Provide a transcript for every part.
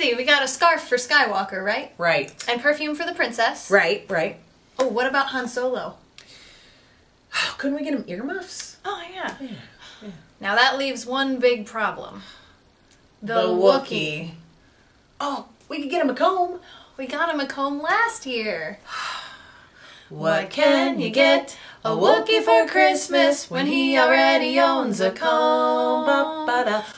see, we got a scarf for Skywalker, right? Right. And perfume for the princess. Right, right. Oh, what about Han Solo? Couldn't we get him earmuffs? Oh, yeah. Yeah, yeah. Now that leaves one big problem. The Wookiee. Oh, we could get him a comb. We got him a comb last year. What can you get a Wookiee for Christmas when he already owns a comb?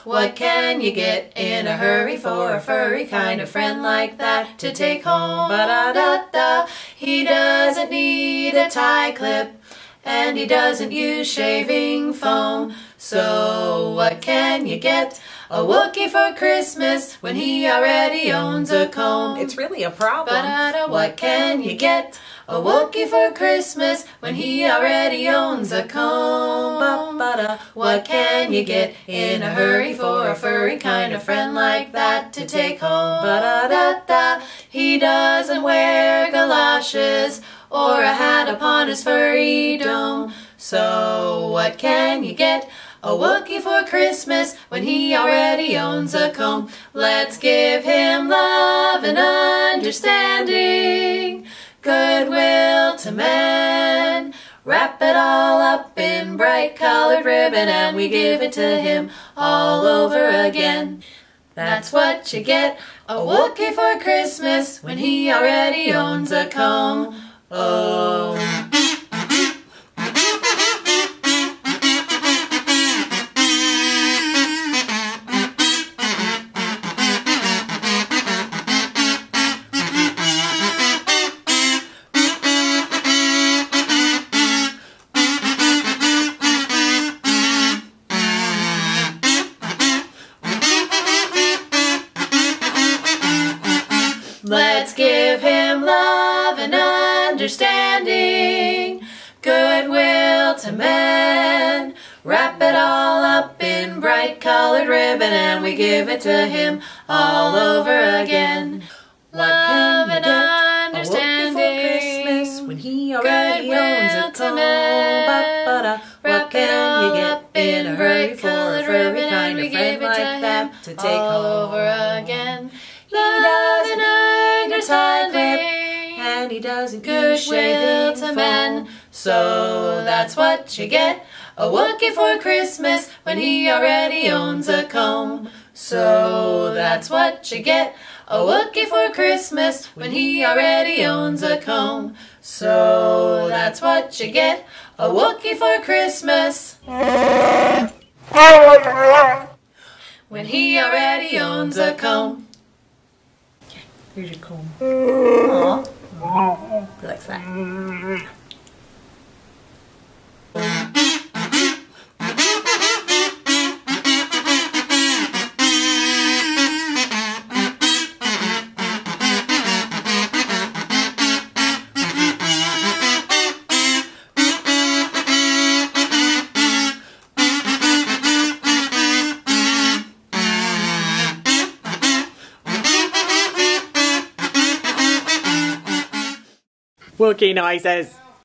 What can you get in a hurry for a furry kind of friend like that to take home? He doesn't need a tie clip and he doesn't use shaving foam. So what can you get a Wookiee for Christmas when he already owns a comb? It's really a problem. What can you get a Wookiee for Christmas when he already owns a comb? What can you get in a hurry for a furry kind of friend like that to take home? He doesn't wear galoshes or a hat upon his furry dome. So what can you get a Wookiee for Christmas when he already owns a comb? Let's give him love and understanding, goodwill to men. Wrap it all up in bright colored ribbon and we give it to him all over again. That's what you get, a Wookiee for Christmas when he already owns a comb. Oh. Let's give him love and understanding, goodwill to men. Wrap it all up in bright colored ribbon and we give it to him all over again. Love and understanding, a Wookiee for Christmas when he already owns a comb. What can you get in a hurry for a furry kind of friend like that to take over again? And he doesn't use shaving foam to men. So that's what you get, a Wookiee for Christmas when he already owns a comb. So that's what you get, a Wookiee for Christmas when he already owns a comb. So that's what you get, a Wookiee for Christmas when he already owns a comb. Here's your comb. Aww. He likes that. Wookiee noises.